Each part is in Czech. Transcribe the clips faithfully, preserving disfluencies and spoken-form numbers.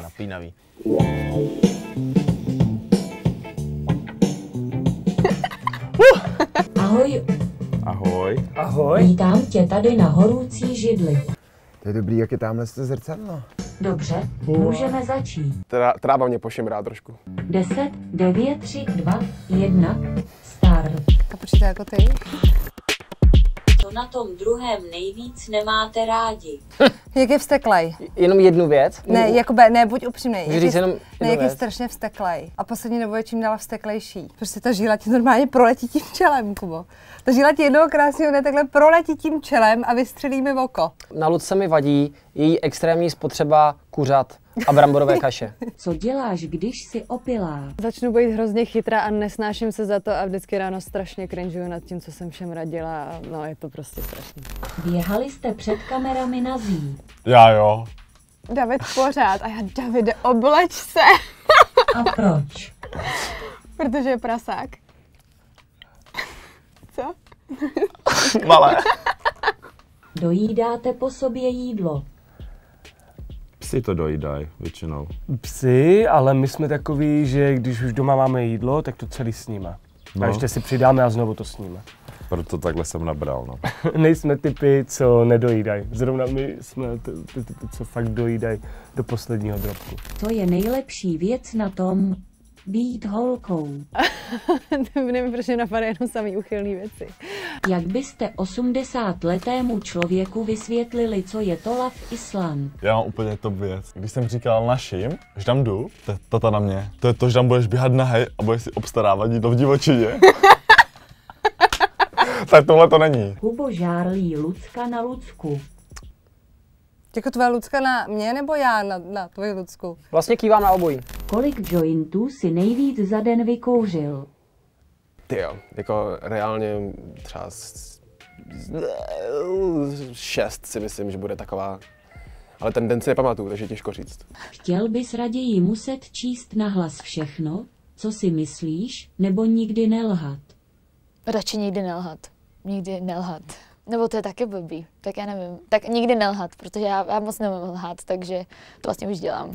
je napínavý. Uh. Ahoj. Ahoj. Ahoj. Vítám tě tady na horúcí židli. To je dobrý, jak je tamhle to zrcadlo. Dobře, můžeme začít. Trá, tráva mě pošimrá trošku. deset, devět, tři, dva, jedna, start. A počítá jako ty? To na tom druhém nejvíc nemáte rádi. Jak je vsteklej. Jenom jednu věc? Ne, jakoby, ne, buď upřímnej. Jak je, jenom ne, jak je strašně vsteklej. A poslední dobou je čím dala vsteklejší. Prostě ta žíla ti normálně proletí tím čelem, Kubo. Ta žíla ti jednoho krásného dne takhle proletí tím čelem a vystřelí mi v oko. Na Lucce mi vadí její extrémní spotřeba kuřat a bramborové kaše. Co děláš, když jsi opilá? Začnu být hrozně chytrá a nesnáším se za to a vždycky ráno strašně cringeju nad tím, co jsem všem radila. No, je to prostě strašný. Běhali jste před kamerami na zí. Já jo. David pořád. A já, Davide, obleč se. A proč? Protože je prasák. Co? Malé. Dojídáte po sobě jídlo. Psi to dojídají většinou. Psi, ale my jsme takový, že když už doma máme jídlo, tak to celý sníme. No. A ještě si přidáme a znovu to sníme. Proto takhle jsem nabral, no. Nejsme typy, co nedojídají. Zrovna my jsme ty typy, co fakt dojídají do posledního drobku. Co je nejlepší věc na tom být holkou? Nevím, proč mě napadá jenom samý uchylný věci. Jak byste osmdesátiletému člověku vysvětlili, co je to Love Island? Já mám úplně top věc. Když jsem říkal našim, že tam jdu, to je tata na mě. To je to, že tam budeš běhat nahej a budeš si obstarávat jídlo v divočině. Tak tohle to není. Kubo žárlí Lucka na Lucku. Jako tvoje Lucka na mě, nebo já na, na tvoji Lucku? Vlastně kývám na obojí. Kolik jointů si nejvíc za den vykouřil? Ty jo, jako reálně třeba šest si myslím, že bude taková. Ale ten den si nepamatuju, takže je těžko říct. Chtěl bys raději muset číst nahlas všechno, co si myslíš, nebo nikdy nelhat? Radši nikdy nelhat. Nikdy nelhat. Nebo to je taky blbý, tak já nevím. Tak nikdy nelhat, protože já, já moc nemůžu lhát, takže to vlastně už dělám.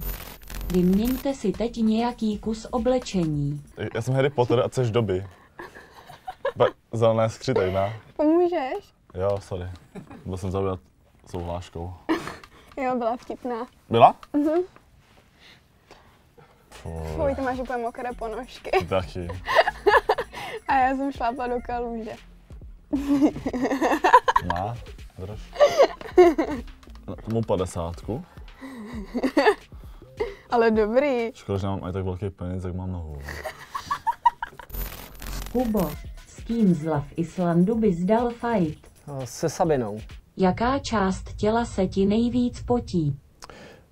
Vyměňte si teď nějaký kus oblečení. Já jsem Harry Potter a chceš doby. Zelené skřitej, ne? Pomůžeš? Jo, sorry. Byl jsem zaujat s uhláškou. Jo, byla vtipná. Byla? Mhm. Fuj, ty máš úplně mokré ponožky. Taky. A já jsem šlápla do kaluže. Má, drž. Mám padesátku. Ale dobrý. Škoda, že nemám ani tak velký peněz, jak mám nohu. Kubo, s kým z Love Islandu bys dal fight? Se Sabinou. Jaká část těla se ti nejvíc potí?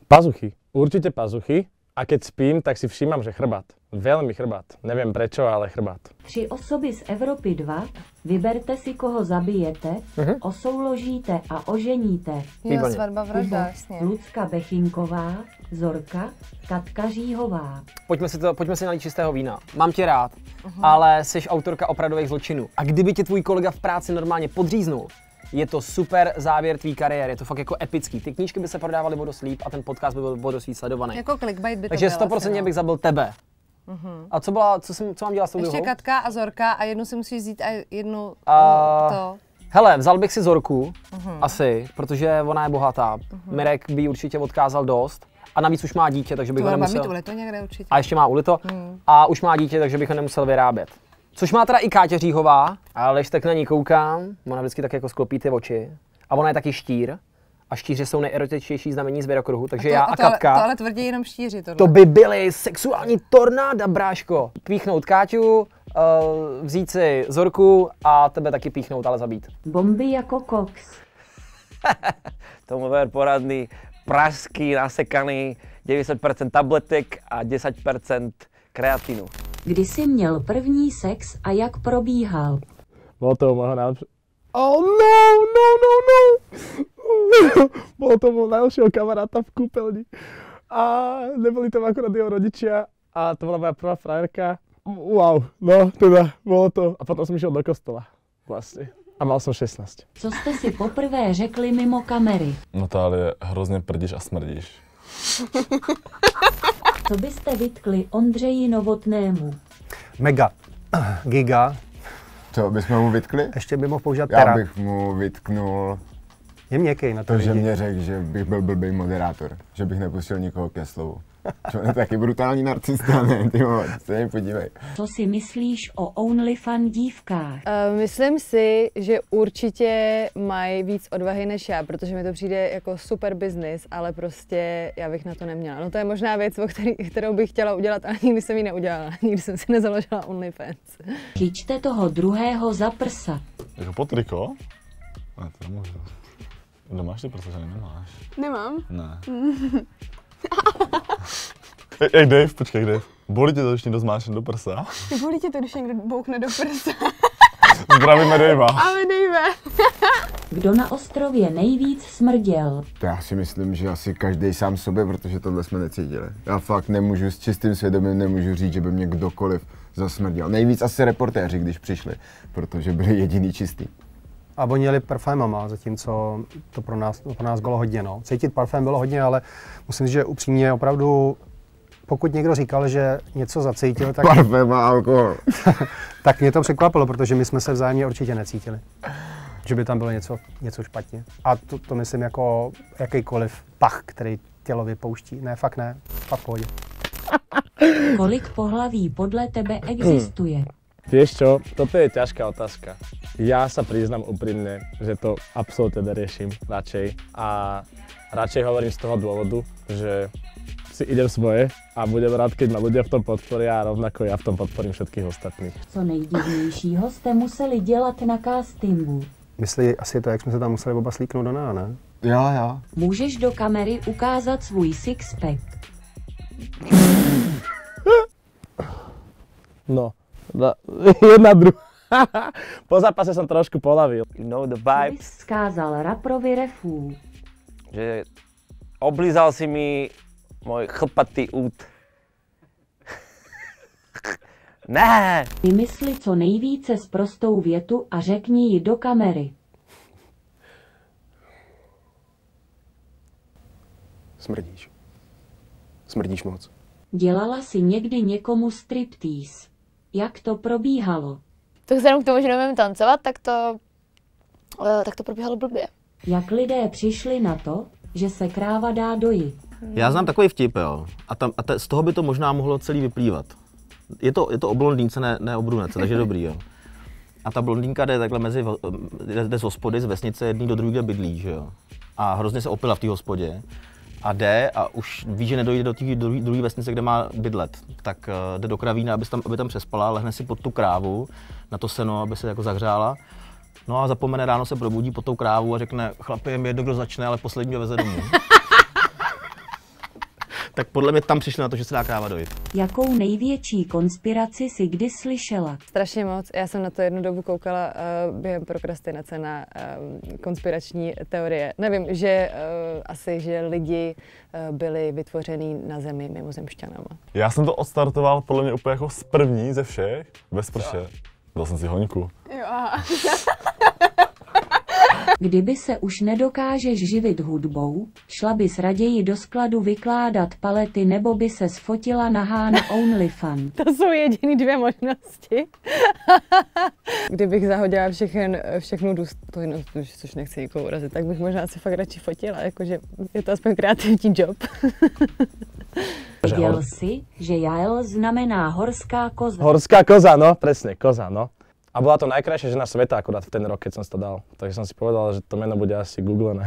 Pazuchy. Určitě pazuchy. A keď spím, tak si všímám, že chrbát. Velmi chrbát. Nevím prečo, ale chrbát. Tři osoby z Evropy dva, vyberte si, koho zabijete, uh-huh. osouložíte a oženíte. Jo, svatba vražda, jasně. Lucka Bechinková, Zorka, Katka Říhová. Pojďme si, to, pojďme si nalít čistého vína. Mám tě rád, uh-huh. ale jsi autorka opravdových zločinů. A kdyby tě tvůj kolega v práci normálně podříznul, je to super závěr tvý kariéry, je to fakt jako epický. Ty knížky by se prodávaly bodos líp a ten podcast by byl bodos víc sledovaný. Jako clickbait by to. Takže sto procent bych zabil tebe. Mm-hmm. A co byla, co, jsem, co mám dělat s tou druhou? Ještě Katka a Zorka a jednu si musíš vzít a jednu a... to. Hele, vzal bych si Zorku, mm-hmm. asi, protože ona je bohatá. Mm-hmm. Mirek by ji určitě odkázal dost. A navíc už má dítě, takže bych ho nemusel... Ulito někde určitě. A ještě má ulito. Mm. A už má dítě, takže bych ho nemusel vyrábět. Což má teda i Káťa Říhová, ale když tak na ní koukám, ona vždycky tak jako sklopí ty oči. A ona je taky štír. A štíři jsou nejerotičtější znamení zvěrokruhu, takže a to, já a, a Katka... To ale tvrdí jenom štíři tohle. To by byly sexuální tornáda, bráško. Píchnout Káťu, uh, vzít si Zorku a tebe taky píchnout, ale zabít. Bomby jako koks. Tomover poradný, pražský, nasekaný, devadesát procent tabletek a deset procent kreatinu. Kdy jsi měl první sex a jak probíhal? Bylo to mého nejlepšího... Oh no, no, no, no! Bylo to mého nejlepšího kamaráta v kúpeľni. A nebyli tam akorát jeho rodičia. A to byla moja prvá frajerka. Wow, no teda, bylo to. A potom jsem šel do kostola. Vlastně. A mal jsem šestnáct. Co jste si poprvé řekli mimo kamery? Natálie, hrozně prdíš a smrdíš. Co byste vytkli Ondřeji Novotnému? Mega. Giga. Co bychom mu vytkli? Ještě by mohl používat tera. Já bych mu vytknul... Je měkký na to, to že mě řekl, že bych byl blbý moderátor. Že bych nepustil nikoho ke slovu. To je taky brutální narcista, ne? Ty vole, se mi podívej. Co si myslíš o OnlyFans dívkách? Uh, myslím si, že určitě mají víc odvahy než já, protože mi to přijde jako super biznis, ale prostě já bych na to neměla. No to je možná věc, o který, kterou bych chtěla udělat, ale nikdy jsem ji neudělala. Nikdy jsem si nezaložila OnlyFans. Chyťte toho druhého za prsa. Jako pod triko? Ne, to nemůžu. Kdo máš ty prsa, že nemáš? Nemám. Ne. Jak Dave, počkej Dave, bolí tě to, když někdo zmáčne do prsa? Bolí tě to, když někdo bouchne do prsa. Zdravíme Davea. Ahoj Dave. Kdo na ostrově nejvíc smrděl? To já si myslím, že asi každý sám sobě, protože tohle jsme necítili. Já fakt nemůžu, s čistým svědomím nemůžu říct, že by mě kdokoliv zasmrděl. Nejvíc asi reportéři, když přišli, protože byli jediný čistý. A voněli parfémama, zatímco to pro nás, pro nás bylo hodně. No. Cítit parfém bylo hodně, ale musím říct, že upřímně opravdu, pokud někdo říkal, že něco zacítil, tak... Parfém a alkohol. Tak mě to překvapilo, protože my jsme se vzájemně určitě necítili, že by tam bylo něco, něco špatně. A to, to myslím jako jakýkoliv pach, který tělo vypouští. Ne, fakt ne, fakt pohodě. Kolik pohlaví podle tebe existuje? Vieš čo, toto je ťažká otázka. Ja sa priznám úprimne, že to absolútne neriešim radšej a radšej hovorím z toho dôvodu, že si idem svoje a budem rád, keď ma ľudia v tom podporia a rovnako ja v tom podporím všetkých ostatných. Co nejdivnějšího ste museli dělat na castingu? Myslí asi to, jak jsme se tam museli oba slíknout do ná, ne? Jo, jo. Můžeš do kamery ukázat svůj sixpack. No. Jedna druhá. Po zápase som trošku polavil. You know the vibes. Vzkázal raprovi refů. Že oblízal si mi môj chlpatý út. Ne! Vymysli co nejvíce s prostou větu a řekni ji do kamery. Smrdíš. Smrdíš moc. Dělala si někdy někomu striptease. Jak to probíhalo? Tak vzhledem k tomu, že neumím tancovat, tak to, tak to probíhalo blbě. Jak lidé přišli na to, že se kráva dá dojit? Já znám takový vtip, jo. A, tam, a te, z toho by to možná mohlo celý vyplývat. Je to, je to o blondýnce, ne, ne o brunece, takže dobrý, jo. A ta blondýnka jde takhle mezi, jde z hospody, z vesnice jedný do druhé, kde bydlí, že jo. A hrozně se opila v té hospodě. A jde a už ví, že nedojde do té druhé vesnice, kde má bydlet. Tak jde do kravína, aby tam, aby tam přespala, lehne si pod tu krávu, na to seno, aby se jako zahřála. No a zapomene, ráno se probudí pod tou krávu a řekne, chlapi, je mi jedno, kdo začne, ale poslední ho veze domů. Tak podle mě tam přišli na to, že se dá kráva dojít. Jakou největší konspiraci si kdy slyšela? Strašně moc. Já jsem na to jednu dobu koukala uh, během prokrastinace na uh, konspirační teorie. Nevím, že uh, asi, že lidi uh, byli vytvořený na zemi mimozemšťanama. Já jsem to odstartoval podle mě úplně jako z první ze všech, bez prše. Dal jsem si hoňku. Jo. Kdyby se už nedokážeš živit hudbou, šla bys raději do skladu vykládat palety nebo by se sfotila nahá na OnlyFans. To jsou jediné dvě možnosti. Kdybych zahodila všechen, všechnu důstojnost, což nechci nikoho urazit, tak bych možná se fakt radši fotila, jakože je to aspoň kreativní job. Věděl jsi, že Jael znamená horská koza. Horská koza, no, přesně, koza, no. A bola to najkrajšia žena sveta akurát v ten rok, keď som to dal. Takže som si povedal, že to meno bude asi googlené.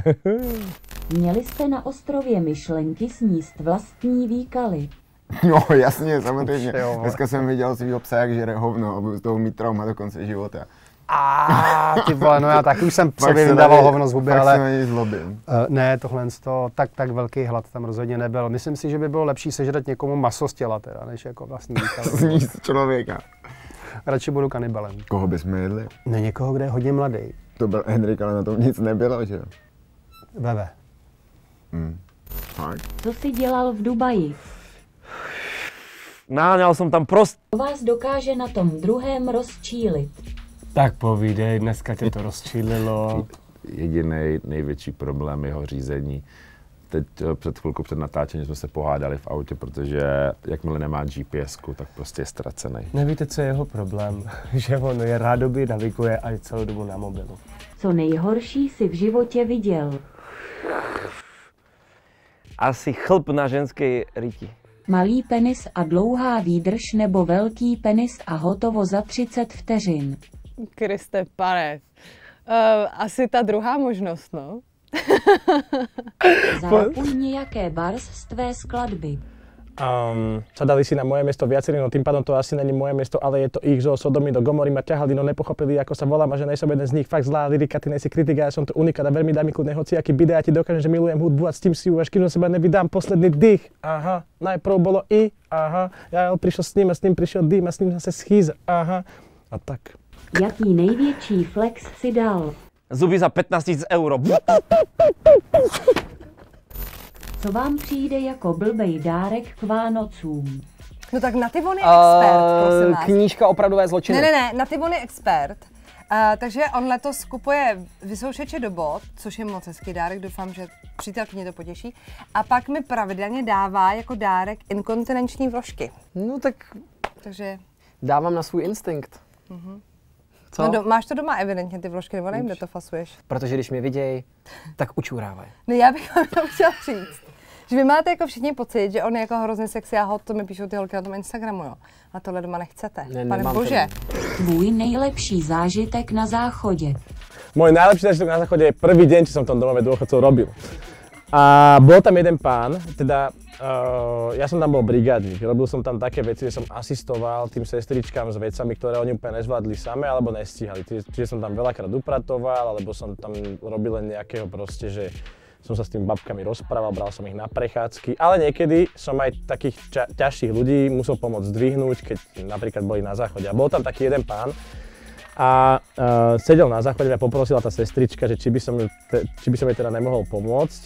Měli ste na ostrově myšlenky sníst vlastní výkaly? No jasne, samozřejmě. Dneska som viděl svýho psa, jak žere hovno a budu z toho mít trauma do konce života. A ty vole, no já taky už jsem psovi vydával hovno z huby, ale uh, ne, tohle to, tak, tak velký hlad tam rozhodně nebyl. Myslím si, že by bylo lepší sežrat někomu maso z těla teda, než jako vlastní výkaly. Sníst člověka. Radši budu kanibalem. Koho bysme jedli? No někoho, kde je hodně mladý. To byl Hendrik, ale na tom nic nebylo, že jo? Bebe. Hmm. Co jsi dělal v Dubaji? Náňal jsem tam prost... To vás dokáže na tom druhém rozčílit. Tak povídej, dneska tě to rozčílilo. Jediný největší problém jeho řízení Teď před chvilkou před natáčením jsme se pohádali v autě, protože jakmile nemá G P S ku, tak prostě je ztracený. Nevíte, co je jeho problém, že on je rádoby naviguje a je celou dobu na mobilu. Co nejhorší si v životě viděl? Asi chlp na ženské ryti. Malý penis a dlouhá výdrž nebo velký penis a hotovo za třicet vteřin. Kriste pane, uh, asi ta druhá možnost, no. Zápuj nejaké barstvé skladby. Um, sa dali si na moje miesto viacerí, no tým pádom to asi není moje miesto, ale je to ich zo Sodomy do Gomory ma ťahali, no nepochopili, ako sa volám a že nej som jeden z nich, fakt zlá lirika, ty nejsi kritika, ja som to unikát a veľmi daj mi kľudne hociaký bide, ja ti dokážem, že milujem hudbu a s tým si ju, až kým na seba nevydám posledný dých, aha, najprv bolo i, aha, ja prišiel s ním a s ním prišiel dým a s ním zase schýz, aha, a tak. Jaký největší flex si dal? Zuby za patnáct tisíc euro. Co vám přijde jako blbej dárek k Vánocům? No tak na ty on je expert, uh, prosím vás. Knížka Opravdové zločiny. Ne, ne, ne, na ty on je expert. Uh, takže on letos kupuje vysoušeče do bot, což je moc hezký dárek, doufám, že přítelkyně to potěší. A pak mi pravidelně dává jako dárek inkontinenční vložky. No tak... Takže... Dávám na svůj instinkt. Uh-huh. No do, máš to doma evidentně, ty vložky, nebo nevím, kde to fasuješ. Protože když mě viděj, tak učurávají. No já bych vám to chtěla říct, že vy máte jako všichni pocit, že on je jako hrozně sexy a hot, to mi píšou ty holky na tom Instagramu, jo. A tohle doma nechcete, ne, pane bože. Tvůj nejlepší zážitek na záchodě. Můj nejlepší zážitek na záchodě je první den, co jsem v tom domově dôchodcov robil. A bol tam jeden pán, teda uh, ja som tam bol brigádnik, robil som tam také veci, že som asistoval tým sestričkám s vecami, ktoré oni úplne nezvládli same alebo nestíhali. Čiže som tam veľakrát upratoval, alebo som tam robil len nejakého proste, že som sa s tými babkami rozprával, bral som ich na prechádzky, ale niekedy som aj takých ťažších ľudí musel pomôcť zdvihnúť, keď napríklad boli na záchode. A bol tam taký jeden pán, a uh, sedel na záchode a poprosila tá sestrička, že či by som, te, či by som jej teda nemohol pomôcť.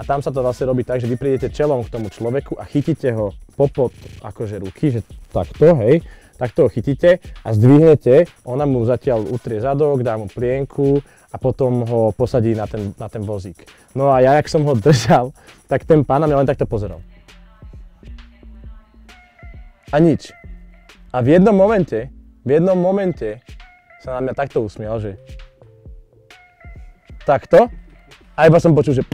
A tam sa to zase robí tak, že vy prídete čelom k tomu človeku a chytíte ho popod akože ruky, že takto, hej, takto ho chytíte a zdvihnete, ona mu zatiaľ utrie zadok, dá mu plienku a potom ho posadí na ten, na ten vozík. No a ja, jak som ho držal, tak ten pán na mňa len takto pozeral. A nič. A v jednom momente, v jednom momente sa na mňa takto usmial, že takto a iba som počul, že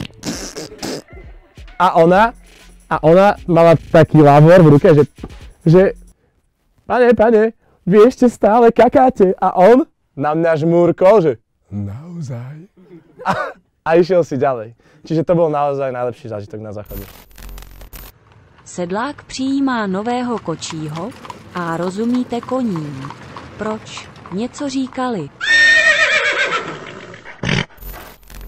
a ona, a ona mala taký lavor v ruke, že, že pane, pane, vy ešte stále kakáte a on na mňa žmúrkol, že naozaj a, a išiel si ďalej. Čiže to bol naozaj najlepší zážitok na záchode. Sedlák přijímá nového kočího a rozumíte koním. Proč? Něco říkali.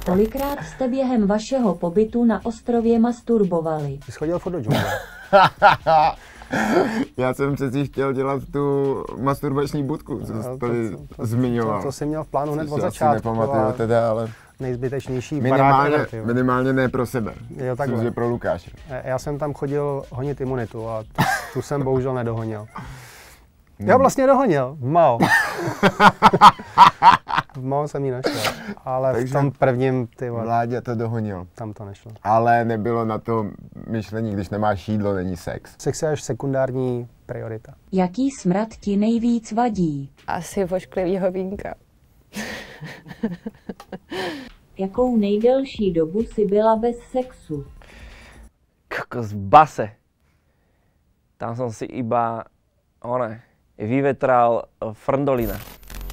Kolikrát jste během vašeho pobytu na ostrově masturbovali? Jsi chodil furt do džungle. Já jsem přeci chtěl dělat tu masturbační budku, co jsi tady zmiňoval. To, to jsem měl v plánu hned od začátku. Nepamatuju teda, ale... Nejzbytečnější minimálně, paráda, minimálně ne pro sebe, jo, což pro Lukáše. Já jsem tam chodil honit imunitu a tu jsem bohužel nedohonil. Já vlastně dohonil, v Mao. V Mao jsem ji našel, ale takže v tom prvním, ty vole. Vládě to dohonil. Tam to nešlo. Ale nebylo na to myšlení, když nemáš jídlo, není sex. Sex je až sekundární priorita. Jaký smrad ti nejvíc vadí? Asi vošklivýho vínka. Jakou nejdelší dobu si byla bez sexu? Kokos, v base. Tam jsem si iba, one. Vyvetral frndolina.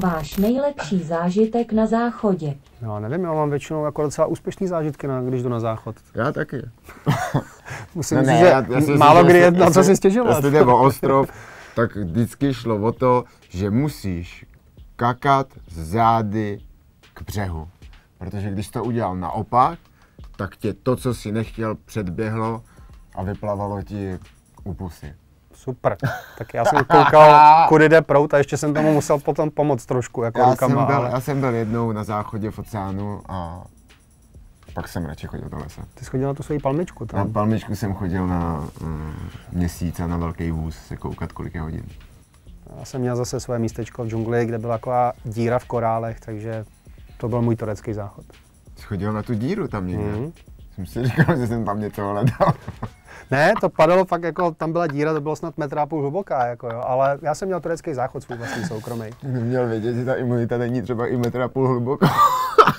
Váš nejlepší zážitek na záchodě? No, nevím, já mám většinou jako docela úspěšný zážitky, na, když jdu na záchod. Já taky. Musím no říct, ne, že já, já málo kdy je na co si stěžovat. Jestli jde o ostrov, tak vždycky šlo o to, že musíš kakat zády k břehu. Protože když to udělal naopak, tak tě to, co si nechtěl, předběhlo a vyplavalo ti u pusy. Super, tak já jsem koukal, kudy jde prout a ještě jsem tomu musel potom pomoct trošku, jako já rukama. Jsem byl, ale... Já jsem byl jednou na záchodě v oceánu a pak jsem radši chodil do lesa. Ty jsi chodil na tu svoji palmičku tam? Na palmičku jsem chodil na mm, měsíc a na velký vůz se koukat, kolik je hodin. Já jsem měl zase své místečko v džungli, kde byla taková díra v korálech, takže to byl můj turecký záchod. Jsi chodil na tu díru tam někde? Mm-hmm. Jsem si říkal, že jsem tam něco hledal. Ne, to padalo fakt jako, tam byla díra, to bylo snad metra a půl hluboká, jako jo, ale já jsem měl turecký záchod svůj vlastní soukromý. Měl vědět, že ta imunita není třeba i metra a půl hluboká.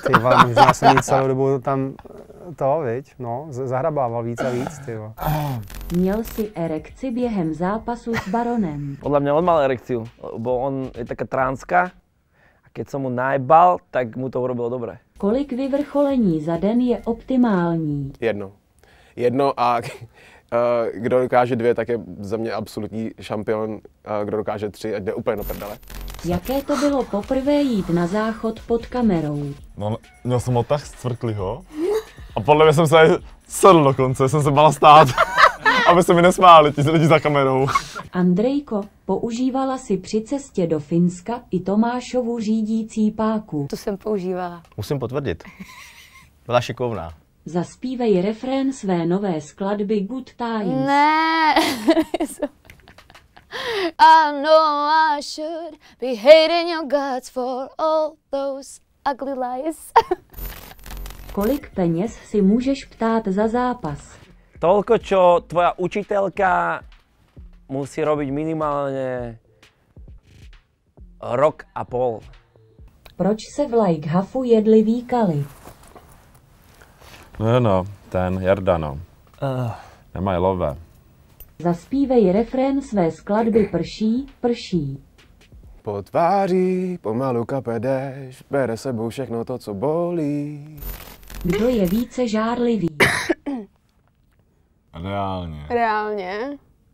Ty vole, možná jsem mít celou dobu tam to, viď, no, zahrabával víc a víc, ty vole. Měl si erekci během zápasu s Baronem. Podle mě on mal erekciu, bo on je taká transka. Keď som mu najbal, tak mu to urobilo dobre. Kolik vyvrcholení za den je optimální? Jedno. Jedno a kdo dokáže dvě, tak je za mě absolutní šampion. Kdo dokáže tři, ať jde úplně na prdele. Jaké to bylo poprvé jít na záchod pod kamerou? No, měl jsem ho tak scvrklýho a podle mě jsem se sedl dokonce, jsem se bala stát, aby se mi nesmáli ti lidi za kamerou. Andrejko, používala si při cestě do Finska i Tomášovu řídící páku. To jsem používala. Musím potvrdit. Byla šikovná. Zaspívej refrén své nové skladby Good Times. Ne. I know I should be hating your guts for all those ugly lies. Kolik peněz si můžeš ptát za zápas? Toľko, čo tvoja učiteľka musí robiť minimálne rok a pol. Proč se v Lajkhafu jedli výkaly? No no, ten Jardano. Uh. Nemaj love. Zaspívej refrén své skladby Prší, prší. Po tváří pomalu kapedeš, bere sebou všechno to, co bolí. Kdo je více žárlivý? Reálně. Reálně.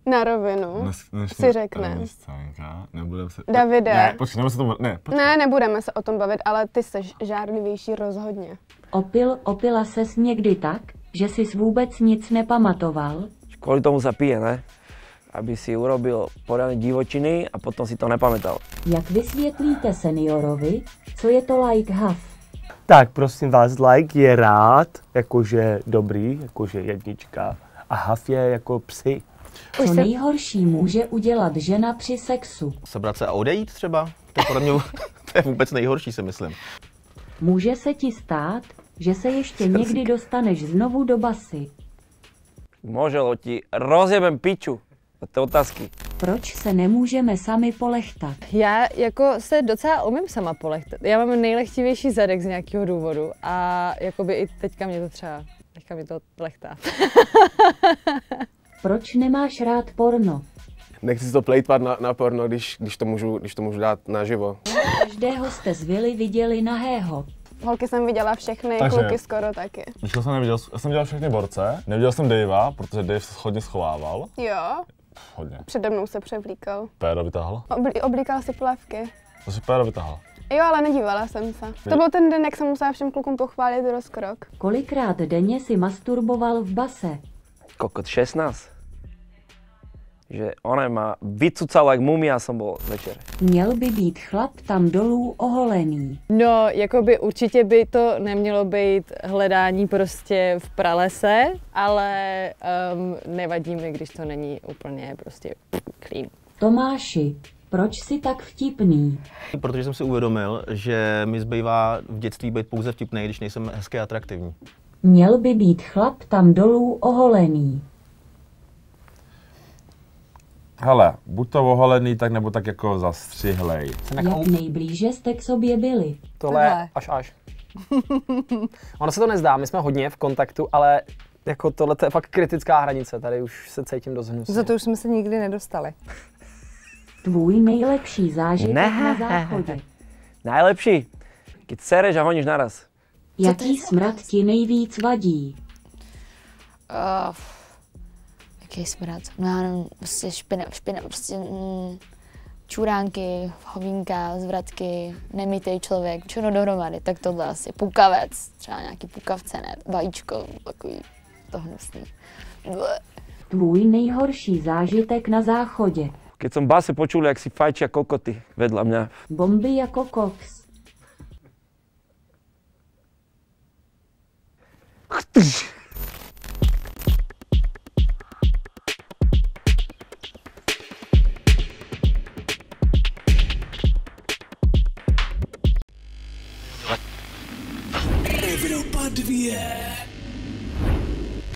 Na rovinu Nes, než si řekne. Scénka, nebudem se... Davide. Ne, počkej, se tom, ne, ne, nebudeme se o tom bavit, ale ty jsi žárlivější rozhodně. Opil, opila ses někdy tak, že jsi vůbec nic nepamatoval? Kvůli tomu se pije, ne? Aby si urobil pořádné divočiny a potom si to nepamětal. Jak vysvětlíte seniorovi, co je to Lajkhaf? Tak prosím vás, like je rád, jakože dobrý, jakože jednička a haf je jako psi. Co se... nejhorší může udělat žena při sexu? Sebrat se a odejít třeba? To je, mě, to je vůbec nejhorší, si myslím. Může se ti stát, že se ještě Src. Někdy dostaneš znovu do basy? Moželo ti rozjebem piču. Ty otázky. Proč se nemůžeme sami polechtat? Já jako se docela umím sama polechtat. Já mám nejlechtivější zadek z nějakého důvodu a jakoby i teďka mě to třeba, teďka mě to lechtá. Proč nemáš rád porno? Nechci si to plejtvat na, na porno, když, když, to můžu, když to můžu dát naživo. Každého jste z Vily viděli nahého. Holky jsem viděla všechny, takže, kluky skoro taky. Jsem neviděl, já jsem dělal všechny borce, neviděl jsem Davea, protože Dave se hodně schovával. Jo. Hodně. Přede mnou se převlíkal. Péro vytáhl? Obli oblíkal si plavky. To si Péro vytáhl? Jo, ale nedívala jsem se. To byl ten den, jak jsem musela všem klukům pochválit rozkrok. Kolikrát denně si masturboval v base? Kokot šestnáct. Že ona má vycucala jak mumia, jsem byl večer. Měl by být chlap tam dolů oholený. No, jako by určitě by to nemělo být hledání prostě v pralese, ale um, nevadí mi, když to není úplně prostě clean. Tomáši, proč jsi tak vtipný? Protože jsem si uvědomil, že mi zbývá v dětství být pouze vtipný, když nejsem hezky atraktivní. Měl by být chlap tam dolů oholený. Hele, buď to oholený, tak nebo tak jako zastřihlej. Jak nejblíže jste k sobě byli? Tohle až až. Ono se to nezdá, my jsme hodně v kontaktu, ale jako tohle to je fakt kritická hranice, tady už se cítím dost hnusně. Za to už jsme se nikdy nedostali. Tvůj nejlepší zážitek ne. Na záchodě. Nejlepší? Když sereš a honíš naraz. Jaký smrad ti nejvíc vadí? Uh. Jaký smrad? No já nevím, prostě špina, špina, prostě mm, čuránky, hovínka, zvratky, nemítej člověk, všechno dohromady, tak tohle asi, pukavec, třeba nějaký pukavce, ne, vajíčko, takový to hnusný. Tvůj nejhorší zážitek na záchodě. Keď jsem base počul, jak si fajčí kokoty vedla mě. Bomby jako koks.